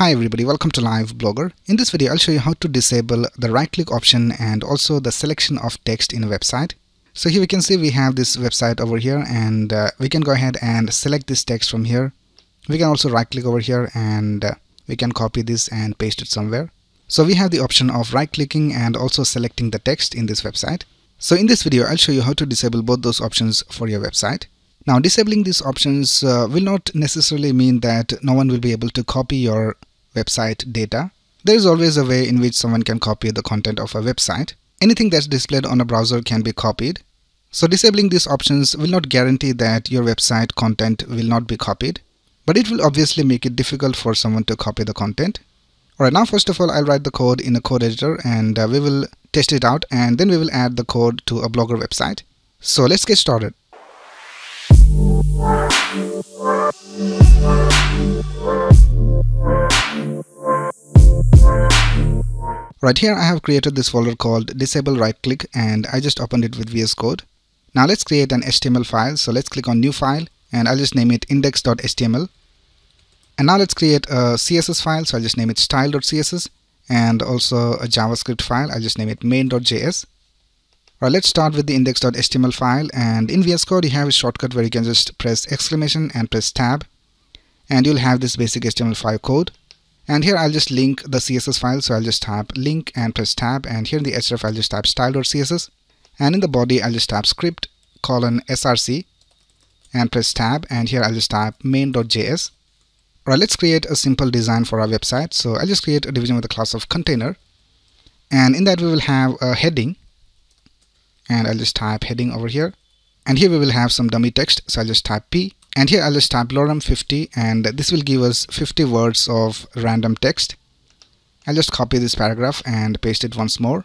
Hi everybody, welcome to Live Blogger. In this video I'll show you how to disable the right click option and also the selection of text in a website. So here we can see we have this website over here and we can go ahead and select this text from here. We can also right click over here and we can copy this and paste it somewhere. So we have the option of right clicking and also selecting the text in this website. So in this video I'll show you how to disable both those options for your website. Now disabling these options will not necessarily mean that no one will be able to copy your website data. There is always a way in which someone can copy the content of a website. Anything that's displayed on a browser can be copied. So disabling these options will not guarantee that your website content will not be copied, but it will obviously make it difficult for someone to copy the content. Alright, now first of all I'll write the code in a code editor and we will test it out and then we will add the code to a Blogger website. So let's get started. Right here I have created this folder called disable right click and I just opened it with VS Code. Now let's create an HTML file. So let's click on new file and I'll just name it index.html. And now let's create a CSS file. So I'll just name it style.css and also a JavaScript file. I'll just name it main.js. Alright, let's start with the index.html file, and in VS Code you have a shortcut where you can just press exclamation and press tab and you'll have this basic HTML5 code. And here I'll just link the CSS file, so I'll just type link and press tab, and here in the href I'll just type style.css and in the body I'll just type script:src and press tab, and here I'll just type main.js. Alright, let's create a simple design for our website. So I'll just create a division with the class of container and in that we will have a heading. And I'll just type heading over here, and here we will have some dummy text, so I'll just type P, and here I'll just type lorem 50 and this will give us 50 words of random text. I'll just copy this paragraph and paste it once more.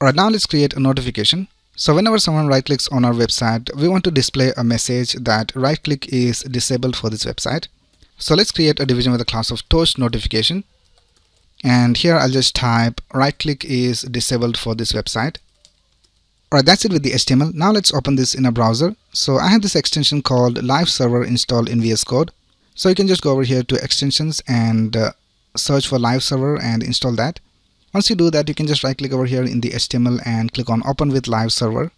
Alright, now let's create a notification. So whenever someone right clicks on our website we want to display a message that right click is disabled for this website. So let's create a division with the class of toast notification and here I'll just type right click is disabled for this website. Alright, that's it with the HTML. Now let's open this in a browser. So I have this extension called Live Server installed in VS Code. So you can just go over here to extensions and search for Live Server and install that. Once you do that, you can just right click over here in the HTML and click on Open with Live Server.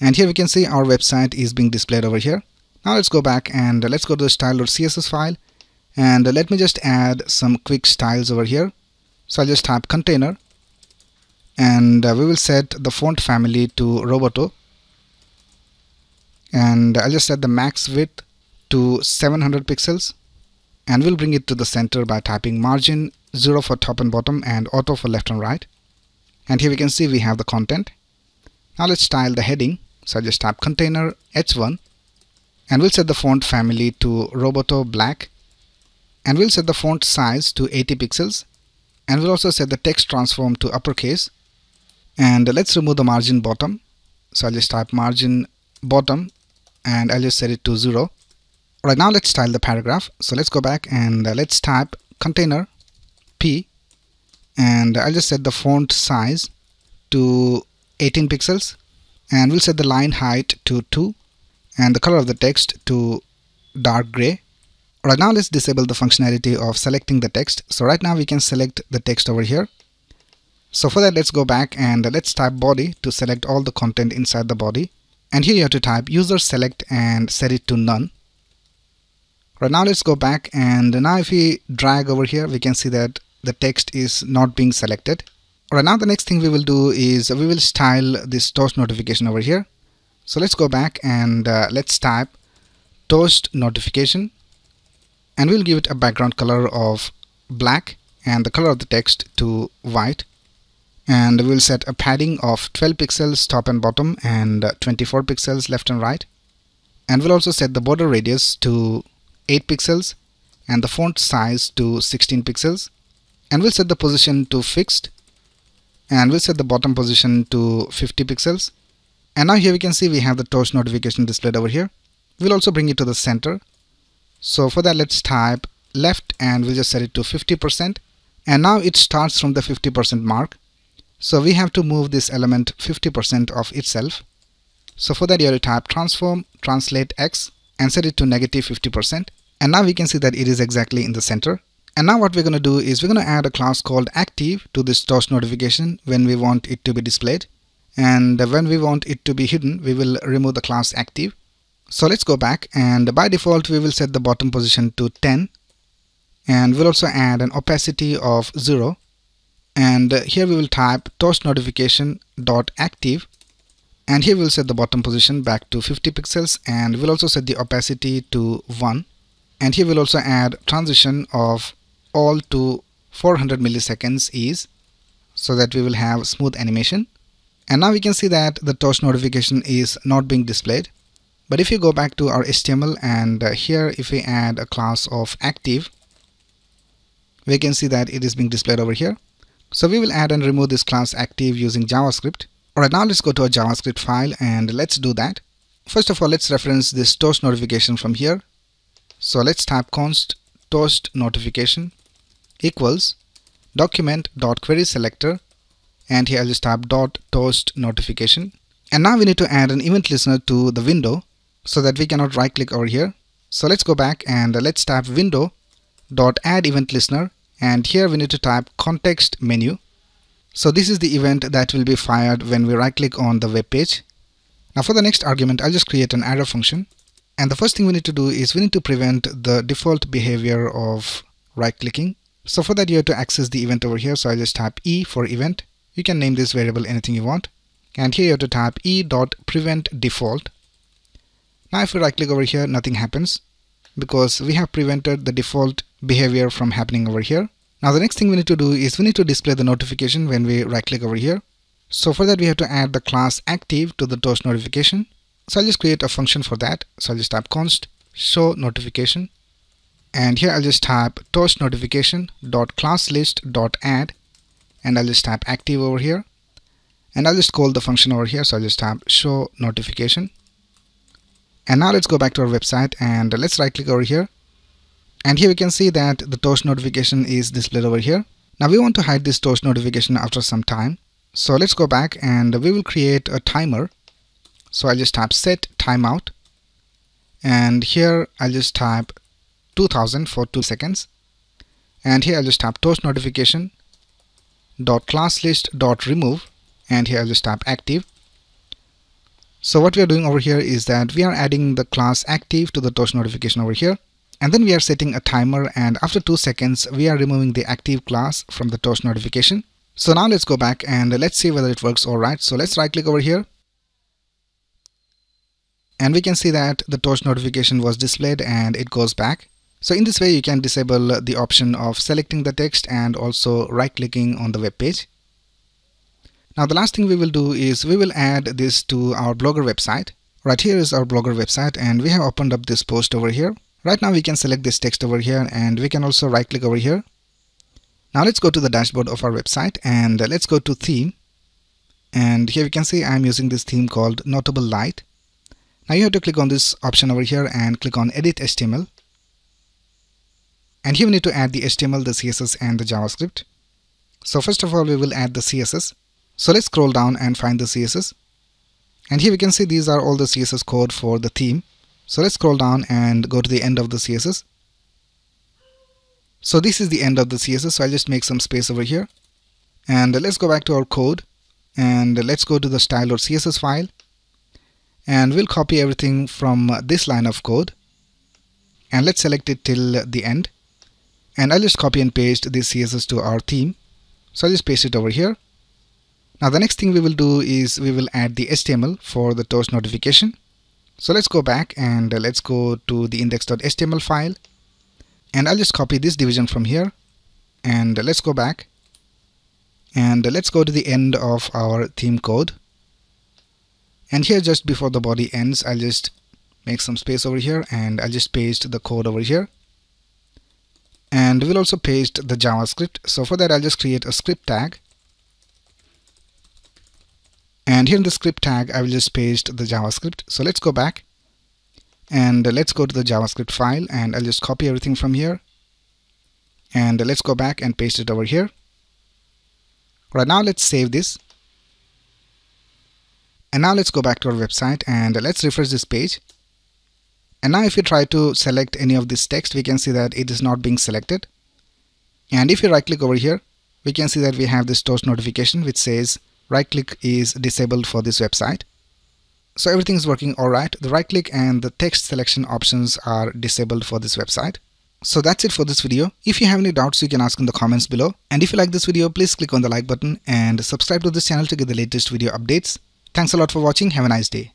And here we can see our website is being displayed over here. Now let's go back and let's go to the style.css file and let me just add some quick styles over here. So I'll just type container. And we will set the font family to Roboto and I'll just set the max width to 700 pixels and we'll bring it to the center by typing margin 0 for top and bottom and auto for left and right, and here we can see we have the content. Now let's style the heading, so I'll just type container h1 and we'll set the font family to Roboto black and we'll set the font size to 80 pixels and we'll also set the text transform to uppercase. And let's remove the margin bottom, so I'll just type margin bottom and I'll just set it to 0. Alright, now let's style the paragraph. So let's go back and let's type container P and I'll just set the font size to 18 pixels and we'll set the line height to 2 and the color of the text to dark gray. Alright, now let's disable the functionality of selecting the text. So right now we can select the text over here. So for that let's go back and let's type body to select all the content inside the body, and here you have to type user select and set it to none. Right now let's go back and now if we drag over here we can see that the text is not being selected. Right now the next thing we will do is we will style this toast notification over here. So let's go back and let's type toast notification and we'll give it a background color of black and the color of the text to white. And we'll set a padding of 12 pixels top and bottom and 24 pixels left and right. And we'll also set the border radius to 8 pixels and the font size to 16 pixels. And we'll set the position to fixed. And we'll set the bottom position to 50 pixels. And now here we can see we have the toast notification displayed over here. We'll also bring it to the center. So for that let's type left and we'll just set it to 50%. And now it starts from the 50% mark. So we have to move this element 50% of itself. So for that you have to type transform translate x and set it to negative 50%. And now we can see that it is exactly in the center. And now what we're going to do is we're going to add a class called active to this toss notification when we want it to be displayed. And when we want it to be hidden, we will remove the class active. So let's go back, and by default we will set the bottom position to 10, and we'll also add an opacity of 0, and here we will type toss notification dot active, and here we'll set the bottom position back to 50 pixels, and we'll also set the opacity to 1, and here we'll also add transition of all to 400 milliseconds ease, so that we will have smooth animation. And now we can see that the toss notification is not being displayed. But if you go back to our HTML, and here if we add a class of active, we can see that it is being displayed over here. So we will add and remove this class active using JavaScript. Alright, now let's go to our JavaScript file and let's do that. First of all, let's reference this toast notification from here. So let's type const toast notification equals document.querySelector, and here I'll just type dot toast notification. And now we need to add an event listener to the window so that we cannot right click over here. So let's go back and let's type window dot add event listener, and here we need to type context menu. So this is the event that will be fired when we right click on the web page. Now for the next argument, I'll just create an arrow function, and the first thing we need to do is we need to prevent the default behavior of right clicking. So for that you have to access the event over here, so I'll just type E for event. You can name this variable anything you want, and here you have to type e.preventDefault. Now if we right click over here, nothing happens because we have prevented the default behavior from happening over here. Now the next thing we need to do is we need to display the notification when we right click over here. So for that we have to add the class active to the toast notification. So I'll just create a function for that. So I'll just type const show notification, and here I'll just type toast notification.classlist.add, and I'll just type active over here, and I'll just call the function over here. So I'll just type show notification. And now let's go back to our website and let's right click over here, and here we can see that the toast notification is displayed over here. Now we want to hide this toast notification after some time, so let's go back and we will create a timer. So I'll just type set timeout, and here I'll just type 2000 for 2 seconds, and here I'll just type toast notification dot class list dot remove, and here I'll just type active. So what we are doing over here is that we are adding the class active to the toast notification over here, and then we are setting a timer, and after 2 seconds we are removing the active class from the toast notification. So now let's go back and let's see whether it works alright. So let's right click over here, and we can see that the toast notification was displayed and it goes back. So in this way you can disable the option of selecting the text and also right clicking on the web page. Now the last thing we will do is we will add this to our Blogger website. Right here is our Blogger website, and we have opened up this post over here. Right now we can select this text over here, and we can also right click over here. Now let's go to the dashboard of our website and let's go to theme, and here we can see I'm using this theme called Notable Light. Now you have to click on this option over here and click on edit HTML. And here we need to add the HTML, the CSS and the JavaScript. So first of all we will add the CSS. So let's scroll down and find the CSS. And here we can see these are all the CSS code for the theme. So let's scroll down and go to the end of the CSS. So this is the end of the CSS, so I'll just make some space over here. And let's go back to our code and let's go to the style.css file, and we'll copy everything from this line of code, and let's select it till the end, and I'll just copy and paste this CSS to our theme. So I'll just paste it over here. Now the next thing we will do is we will add the HTML for the toast notification. So let's go back and let's go to the index.html file, and I'll just copy this division from here, and let's go back and let's go to the end of our theme code, and here just before the body ends I'll just make some space over here, and I'll just paste the code over here, and we'll also paste the JavaScript. So for that I'll just create a script tag, and here in the script tag I will just paste the JavaScript. So let's go back and let's go to the JavaScript file, and I'll just copy everything from here, and let's go back and paste it over here. Right now let's save this, and now let's go back to our website and let's refresh this page. And now if you try to select any of this text, we can see that it is not being selected. And if you right click over here, we can see that we have this toast notification which says right click is disabled for this website. So everything is working alright. The right click and the text selection options are disabled for this website. So that's it for this video. If you have any doubts, you can ask in the comments below. And if you like this video, please click on the like button and subscribe to this channel to get the latest video updates. Thanks a lot for watching. Have a nice day.